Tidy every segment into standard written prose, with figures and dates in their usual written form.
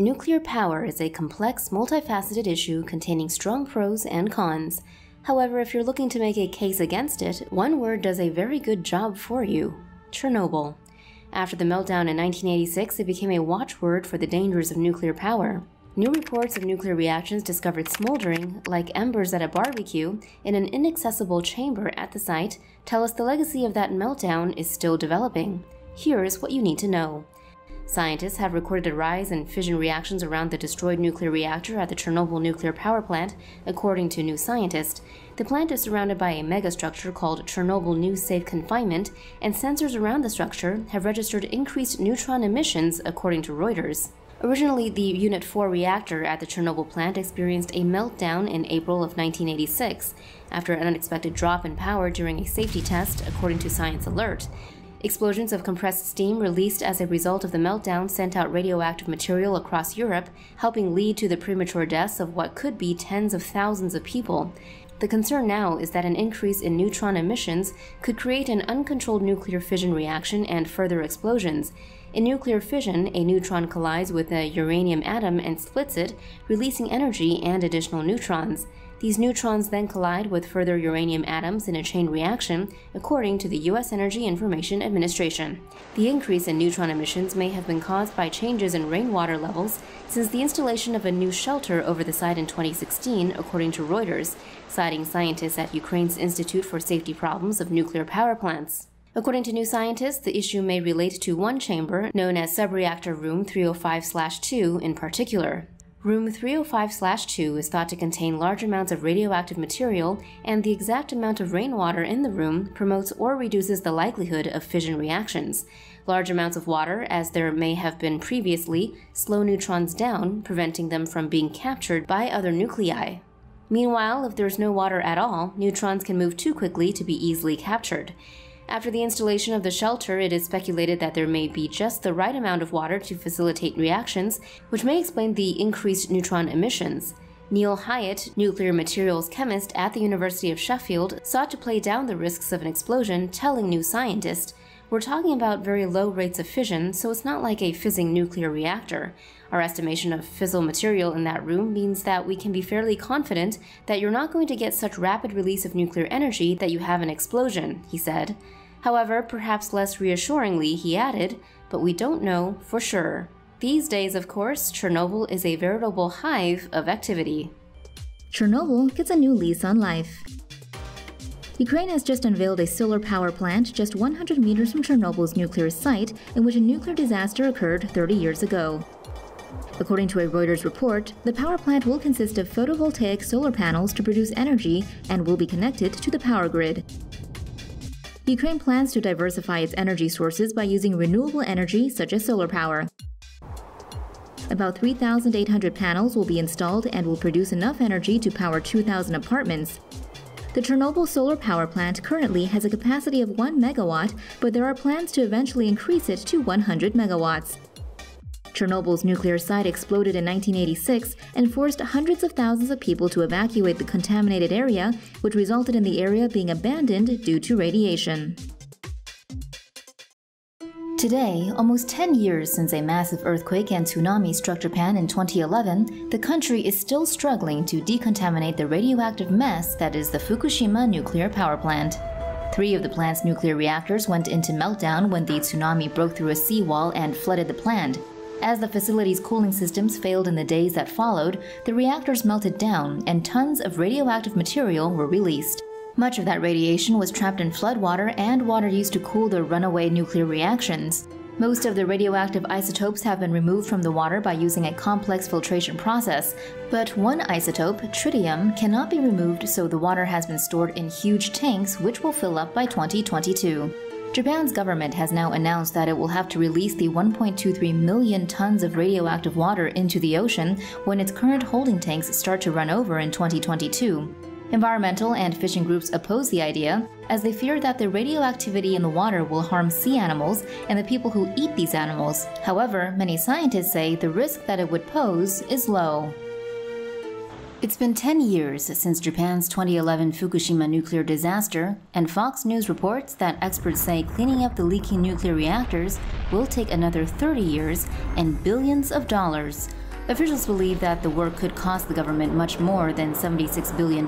Nuclear power is a complex, multifaceted issue containing strong pros and cons. However, if you're looking to make a case against it, one word does a very good job for you: Chernobyl. After the meltdown in 1986, it became a watchword for the dangers of nuclear power. New reports of nuclear reactions discovered smoldering, like embers at a barbecue, in an inaccessible chamber at the site tell us the legacy of that meltdown is still developing. Here's what you need to know. Scientists have recorded a rise in fission reactions around the destroyed nuclear reactor at the Chernobyl nuclear power plant, according to New Scientist. The plant is surrounded by a megastructure called Chernobyl New Safe Confinement, and sensors around the structure have registered increased neutron emissions, according to Reuters. Originally, the Unit 4 reactor at the Chernobyl plant experienced a meltdown in April of 1986 after an unexpected drop in power during a safety test, according to Science Alert. Explosions of compressed steam released as a result of the meltdown sent out radioactive material across Europe, helping lead to the premature deaths of what could be tens of thousands of people. The concern now is that an increase in neutron emissions could create an uncontrolled nuclear fission reaction and further explosions. In nuclear fission, a neutron collides with a uranium atom and splits it, releasing energy and additional neutrons. These neutrons then collide with further uranium atoms in a chain reaction, according to the U.S. Energy Information Administration. The increase in neutron emissions may have been caused by changes in rainwater levels since the installation of a new shelter over the site in 2016, according to Reuters, citing scientists at Ukraine's Institute for Safety Problems of Nuclear Power Plants. According to New Scientist, the issue may relate to one chamber, known as Subreactor Room 305/2 in particular. Room 305/2 is thought to contain large amounts of radioactive material, and the exact amount of rainwater in the room promotes or reduces the likelihood of fission reactions. Large amounts of water, as there may have been previously, slow neutrons down, preventing them from being captured by other nuclei. Meanwhile, if there's no water at all, neutrons can move too quickly to be easily captured. After the installation of the shelter, it is speculated that there may be just the right amount of water to facilitate reactions, which may explain the increased neutron emissions. Neil Hyatt, nuclear materials chemist at the University of Sheffield, sought to play down the risks of an explosion, telling New Scientist, "We're talking about very low rates of fission, so it's not like a fizzing nuclear reactor. Our estimation of fissile material in that room means that we can be fairly confident that you're not going to get such rapid release of nuclear energy that you have an explosion," he said. However, perhaps less reassuringly, he added, "but we don't know for sure." These days, of course, Chernobyl is a veritable hive of activity. Chernobyl gets a new lease on life. Ukraine has just unveiled a solar power plant just 100 meters from Chernobyl's nuclear site, in which a nuclear disaster occurred 30 years ago. According to a Reuters report, the power plant will consist of photovoltaic solar panels to produce energy and will be connected to the power grid. Ukraine plans to diversify its energy sources by using renewable energy such as solar power. About 3,800 panels will be installed and will produce enough energy to power 2,000 apartments. The Chernobyl solar power plant currently has a capacity of 1 megawatt, but there are plans to eventually increase it to 100 megawatts. Chernobyl's nuclear site exploded in 1986 and forced hundreds of thousands of people to evacuate the contaminated area, which resulted in the area being abandoned due to radiation. Today, almost 10 years since a massive earthquake and tsunami struck Japan in 2011, the country is still struggling to decontaminate the radioactive mess that is the Fukushima nuclear power plant. 3 of the plant's nuclear reactors went into meltdown when the tsunami broke through a seawall and flooded the plant. As the facility's cooling systems failed in the days that followed, the reactors melted down and tons of radioactive material were released. Much of that radiation was trapped in floodwater and water used to cool the runaway nuclear reactions. Most of the radioactive isotopes have been removed from the water by using a complex filtration process, but one isotope, tritium, cannot be removed, so the water has been stored in huge tanks which will fill up by 2022. Japan's government has now announced that it will have to release the 1.23 million tons of radioactive water into the ocean when its current holding tanks start to run over in 2022. Environmental and fishing groups oppose the idea, as they fear that the radioactivity in the water will harm sea animals and the people who eat these animals. However, many scientists say the risk that it would pose is low. It's been 10 years since Japan's 2011 Fukushima nuclear disaster, and Fox News reports that experts say cleaning up the leaking nuclear reactors will take another 30 years and billions of dollars. Officials believe that the work could cost the government much more than $76 billion.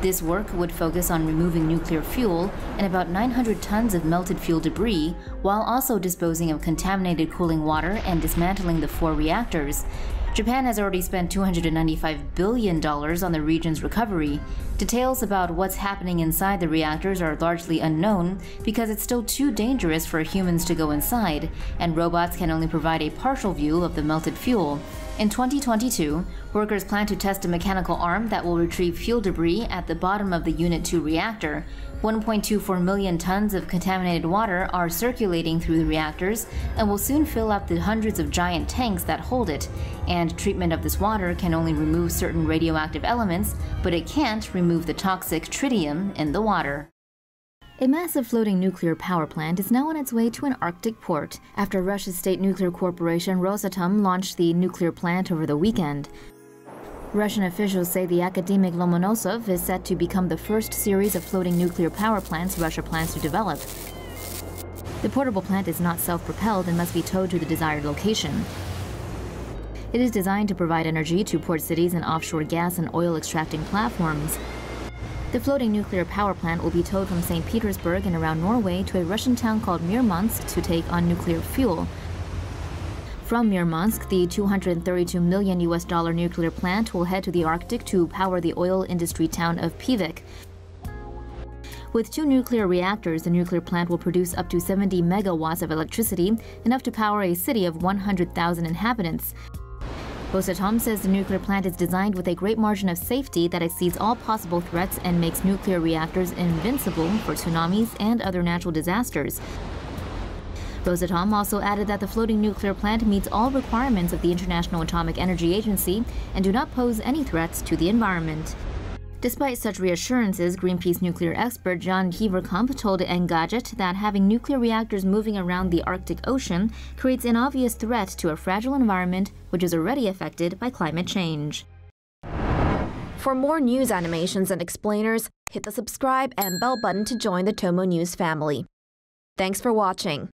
This work would focus on removing nuclear fuel and about 900 tons of melted fuel debris, while also disposing of contaminated cooling water and dismantling the 4 reactors. Japan has already spent $295 billion on the region's recovery. Details about what's happening inside the reactors are largely unknown because it's still too dangerous for humans to go inside, and robots can only provide a partial view of the melted fuel. In 2022, workers plan to test a mechanical arm that will retrieve fuel debris at the bottom of the Unit 2 reactor. 1.24 million tons of contaminated water are circulating through the reactors and will soon fill up the hundreds of giant tanks that hold it. And treatment of this water can only remove certain radioactive elements, but it can't remove the toxic tritium in the water. A massive floating nuclear power plant is now on its way to an Arctic port after Russia's state nuclear corporation Rosatom launched the nuclear plant over the weekend. Russian officials say the Akademik Lomonosov is set to become the first series of floating nuclear power plants Russia plans to develop. The portable plant is not self-propelled and must be towed to the desired location. It is designed to provide energy to port cities and offshore gas and oil extracting platforms. The floating nuclear power plant will be towed from St. Petersburg and around Norway to a Russian town called Murmansk to take on nuclear fuel. From Murmansk, the $232 million nuclear plant will head to the Arctic to power the oil industry town of Pevek. With 2 nuclear reactors, the nuclear plant will produce up to 70 megawatts of electricity, enough to power a city of 100,000 inhabitants. Rosatom says the nuclear plant is designed with a great margin of safety that exceeds all possible threats and makes nuclear reactors invincible for tsunamis and other natural disasters. Rosatom also added that the floating nuclear plant meets all requirements of the International Atomic Energy Agency and do not pose any threats to the environment. Despite such reassurances, Greenpeace nuclear expert John Heverkamp told Engadget that having nuclear reactors moving around the Arctic Ocean creates an obvious threat to a fragile environment, which is already affected by climate change. For more news animations and explainers, hit the subscribe and bell button to join the Tomo News family. Thanks for watching.